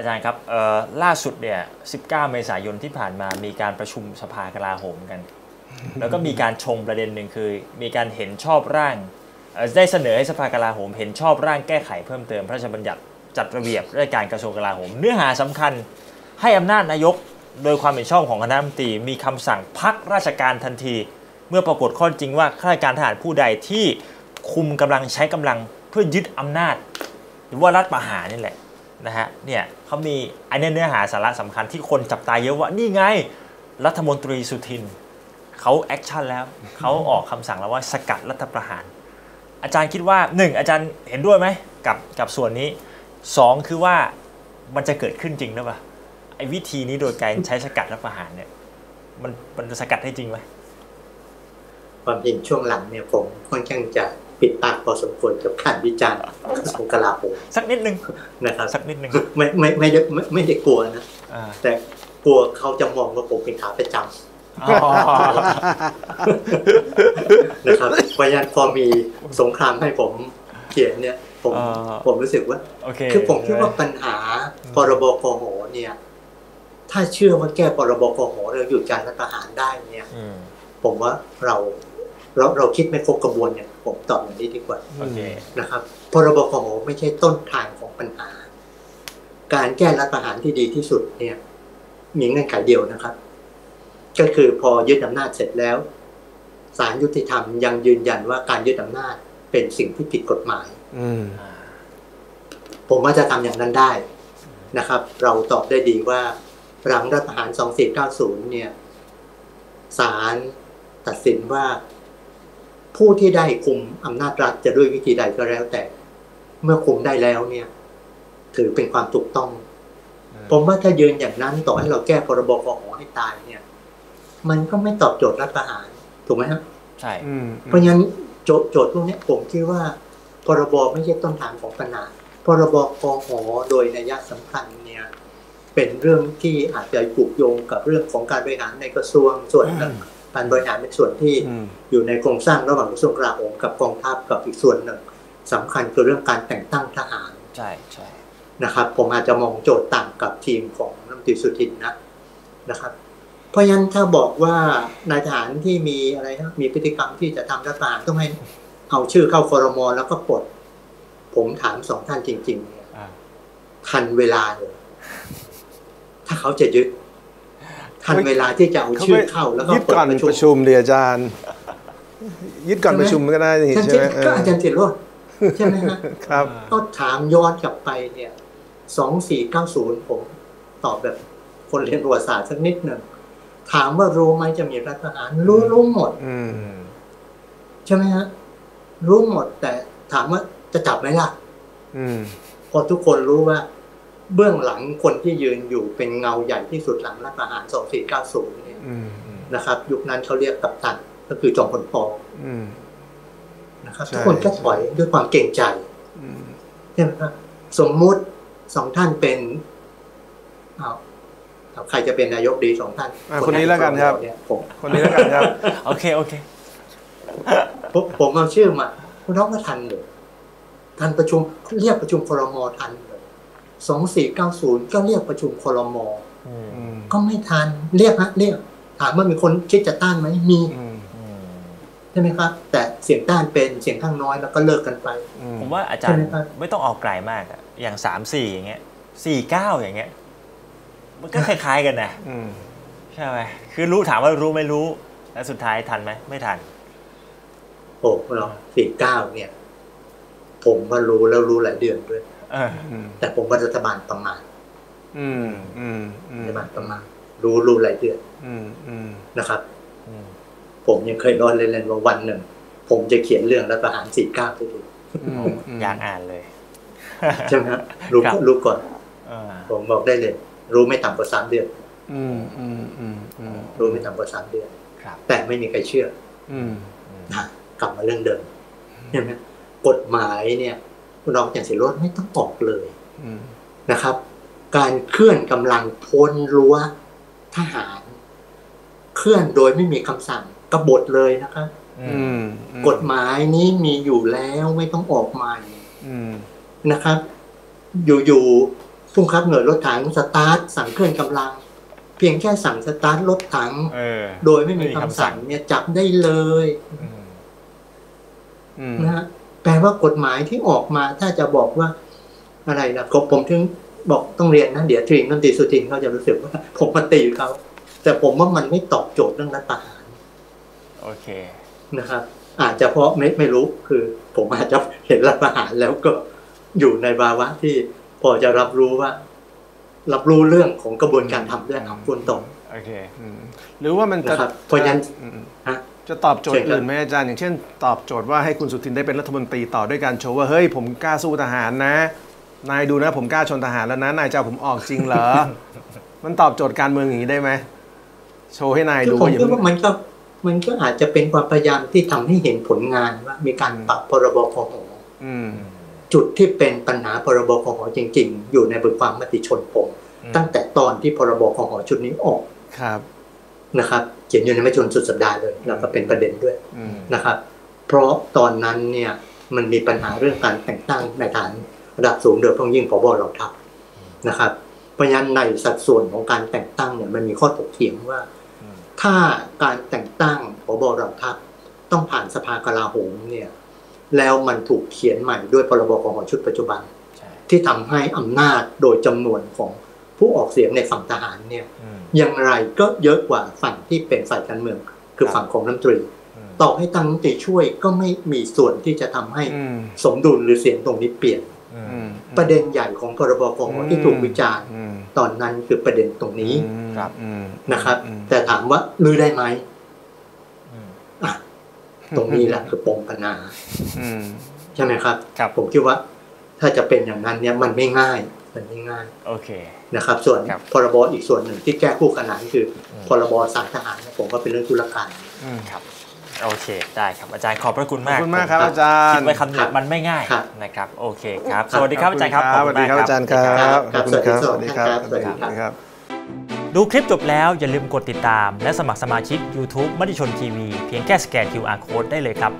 อาจารย์ครับล่าสุดเนี่ย19 เมษายนที่ผ่านมามีการประชุมสภากลาโหมกันแล้วก็มีการชงประเด็นหนึ่งคือมีการเห็นชอบร่างได้เสนอให้สภากลาโหมเห็นชอบร่างแก้ไขเพิ่มเติมพระราชบัญญัติจัดระเบียบราชการกระทรวงกลาโหมเนื้อหาสำคัญให้อำนาจนายกโดยความเห็นชอบของคณะรัฐมนตรีมีคำสั่งพักราชการทันทีเมื่อปรากฏข้อจริงว่าข้าราชการทหารผู้ใดที่คุมกำลังใช้กำลังเพื่อยึดอำนาจหรือว่ารัฐประหารนี่แหละนะฮะเนี่ยเขามีอันนี้เนื้อหาสาระสำคัญที่คนจับตาเยอะว่านี่ไงรัฐมนตรีสุทินเขาแอคชั่นแล้ว เขาออกคำสั่งแล้วว่าสกัดรัฐประหารอาจารย์คิดว่า1อาจารย์เห็นด้วยไหมกับส่วนนี้2คือว่ามันจะเกิดขึ้นจริงหรือเปล่าไอ้วิธีนี้โดยการใช้สกัดรัฐประหารเนี่ยมันจะสกัดได้จริงไหมความจริงช่วงหลังเนี่ยผมค่อนข้างจะปิดปากพอสมควรกับการวิจารณ์กระทรวงกลาโหมสักนิดนึงนะครับสักนิดนึงไม่ได้กลัวนะแต่กลัวเขาจะมองว่าผมเป็นขาประจำนะครับเพราะฉะนั้นพอมีสงครามให้ผมเขียนเนี่ยผมรู้สึกว่าคือผมคิดว่าปัญหาพรบกหเนี่ยถ้าเชื่อว่าแก้พรบกหเราหยุดการรัฐประหารได้เนี่ยผมว่าเราคิดไม่ครบกระบวนเนี่ยผมตอบอย่างนี้ดีกว่านะครับพรบกหไม่ใช่ต้นทางของปัญหาการแก้รัฐประหารที่ดีที่สุดเนี่ยมีเงื่อนไขเดียวนะครับก็คือพอยึดอำนาจเสร็จแล้วศาลยุติธรรมยังยืนยันว่าการยึดอำนาจเป็นสิ่งที่ผิดกฎหมายผมว่าจะทำอย่างนั้นได้นะครับเราตอบได้ดีว่าหลังรัฐประหาร 2490 เนี่ยศาลตัดสินว่าผู้ที่ได้คุมอำนาจรัฐจะด้วยวิธีใดก็แล้วแต่เมื่อคุมได้แล้วเนี่ยถือเป็นความถูกต้องผมว่าถ้ายืนอย่างนั้นต่อให้เราแก้พรบกหให้ตายเนี่ยมันก็ไม่ตอบโจทย์รัฐประหารถูกไหมครับใช่เพราะงั้นโจทย์พวกนี้ผมคิดว่าพรบไม่ใช่ต้นทางของปัญหาพรบกหโดยนัยสำคัญเนี่ยเป็นเรื่องที่อาจจะผูกโยงกับเรื่องของการบริหารในกระทรวงส่วนการบริหารในส่วนที่อยู่ในโครงสร้างระหว่างกระทรวงกลาโหมกับกองทัพกับอีกส่วนหนึ่งสำคัญคือเรื่องการแต่งตั้งทหารใช่ใช่นะครับผมอาจจะมองโจทย์ต่างกับทีมของรัฐมนตรีสุทินนะครับเพราะฉะนั้นถ้าบอกว่านายทหารที่มีอะไรนะมีพฤติกรรมที่จะทำรัฐประหารต้องให้เอาชื่อเข้าครม.แล้วก็ปลดผมถามสองท่านจริงๆเนี่ยทันเวลาเลยถ้าเขาจะยึดทันเวลาที่จะเอาชื่อเข้าแล้วก็ยึดก่อนประชุมเดี๋ยวอาจารย์ยึดก่อนประชุมก็ได้ใช่ไหมก็อาจารย์เสร็จแล้วใช่ไหมครับก็ถามย้อนกลับไปเนี่ย2490ผมตอบแบบคนเรียนประวัติศาสตร์สักนิดหนึ่งถามว่ารู้ไหมจะมีรัฐประหารรู้หมดใช่ไหมฮะรู้หมดแต่ถามว่าจะจับไหมล่ะพอทุกคนรู้ว่าเบื้องหลังคนที่ยืนอยู่เป็นเงาใหญ่ที่สุดหลังรัฐประหาร 2490 เนี่ยนะครับยุคนั้นเขาเรียกกัปตันก็คือจอมพลป.นะครับทุกคนก็ถอยด้วยความเกรงใจใช่ไหมครับสมมุติสองท่านเป็นใครจะเป็นนายกดีสองท่านคนนี้แล้วกันครับคนนี้แล้วกันครับโอเคผมเอาชื่อมาคุณน้องก็ทันเลยทันประชุมเรียกประชุมครม.ทันเลย2490ก็เรียกประชุมครม.ก็ไม่ทันเรียกถามว่ามีคนคิดจะต้านไหมมีใช่ไหมครับแต่เสียงต้านเป็นเสียงข้างน้อยแล้วก็เลิกกันไปผมว่าอาจารย์ไม่ต้องออกไกลมากอย่าง34อย่างเงี้ย49อย่างเงี้ยมันก็คล้ายๆกันนะใช่ไหมคือรู้ถามว่ารู้ไม่รู้แล้วสุดท้ายทันไหมไม่ทันโอ้เรา49เนี่ยผมก็รู้แล้วรู้หลายเดือนด้วยแต่ผมว่ารัฐบาลประมาทรัฐบาลประมาทรู้หลายเดือนนะครับผมยังเคยร้อนเล่นๆว่าวันหนึ่งผมจะเขียนเรื่องรัฐประหาร49ไปดูอยากอ่านเลยใช่ไหมครับรู้ก่อนผมบอกได้เลยรู้ไม่ต่ำกว่า3 เดือนรู้ไม่ต่ำกว่า3 เดือนแต่ไม่มีใครเชื่อกลับมาเรื่องเดิมใช่ไหมกฎหมายเนี่ยคุณรองอย่างสิรถไม่ต้องออกเลยนะครับการเคลื่อนกำลังพ้นรั้วทหารเคลื่อนโดยไม่มีคำสั่งกบฏเลยนะครับกฎหมายนี้มีอยู่แล้วไม่ต้องออกใหม่นะครับอยู่ ผู้ขับหน่วยรถถังสตาร์ทสั่งเคลื่อนกำลังเพียงแค่สั่งสตาร์ทรถถังโดยไม่มีคำสั่งเนี่ยจับได้เลยนะแปลว่ากฎหมายที่ออกมาถ้าจะบอกว่าอะไรนะผมถึงบอกต้องเรียนนะเดี๋ยวรัฐมนตรีสุทินเขาจะรู้สึกว่าผมมาตีเขาแต่ผมว่ามันไม่ตอบโจทย์เรื่องรัฐประหารโอเคนะครับอาจจะเพราะไม่รู้คือผมอาจจะเห็นรัฐประหารแล้วก็อยู่ในภาวะที่พอจะรับรู้ว่ารับรู้เรื่องของกระบวนการทำเรื่องของคนตรงโอเคหรือว่ามันจะเพราะฉะนั้นจะตอบโจทย์อื่นไหมอาจารย์อย่างเช่นตอบโจทย์ว่าให้คุณสุทินได้เป็นรัฐมนตรีต่อด้วยการโชว์ว่าเฮ้ยผมกล้าสู้ทหารนะนายดูนะผมกล้าชนทหารแล้วนะนายจะผมออกจริงเหรอมันตอบโจทย์การเมืองอย่างนี้ได้ไหมโชว์ให้นายดูผมคิดว่ามันก็อาจจะเป็นความพยายามที่ทำให้เห็นผลงานว่ามีการปรับพรบคหจุดที่เป็นปัญหาพรบคหจริงๆอยู่ในบทความมติชนผมตั้งแต่ตอนที่พรบคหชุดนี้ออกครับนะครับเขียนอยู่ในมติชนสุดสัปดาห์เลยแล้วก็เป็นประเด็นด้วยนะครับเพราะตอนนั้นเนี่ยมันมีปัญหาเรื่องการแต่งตั้งในฐานระดับสูงโดยเฉพาะยิ่งผบ.เหล่าทัพนะครับเพราะฉะนั้นในสัดส่วนของการแต่งตั้งเนี่ยมันมีข้อถกเถียงว่าถ้าการแต่งตั้งผบ.เหล่าทัพต้องผ่านสภากลาโหมเนี่ยแล้วมันถูกเขียนใหม่ด้วยพรบ.คห.ชุดปัจจุบันที่ทำให้อำนาจโดยจำนวนของผู้ออกเสียงในฝั่งทหารเนี่ยอย่างไรก็เยอะกว่าฝั่งที่เป็นฝ่ายการเมืองคือฝั่งของรัฐมนตรีต่อให้ตั้งรัฐมนตรีช่วยก็ไม่มีส่วนที่จะทำให้สมดุลหรือเสียงตรงนี้เปลี่ยนประเด็นใหญ่ของพรบ.คห.ที่ถูกวิจารณ์ตอนนั้นคือประเด็นตรงนี้นะครับแต่ถามว่ารื้อได้ไหมตรงนี้แหละคือปมปัญหาใช่ไหมครับผมคิดว่าถ้าจะเป็นอย่างนั้นเนี่ยมันไม่ง่ายโอเคนะครับส่วนพรบ.อีกส่วนหนึ่งที่แก้คู่ขนานคือพรบ.สายทหารผมก็เป็นเรื่องธุรการครับโอเคได้ครับอาจารย์ขอบพระคุณมากครับอาจารย์คิดไว้คำหนึ่งมันไม่ง่ายนะครับโอเคครับสวัสดีครับอาจารย์ครับสวัสดีครับอาจารย์ครับขอบคุณครับสวัสดีครับดูคลิปจบแล้วอย่าลืมกดติดตามและสมัครสมาชิก YouTube มติชนทีวีเพียงแค่สแกน QR Code ได้เลยครับ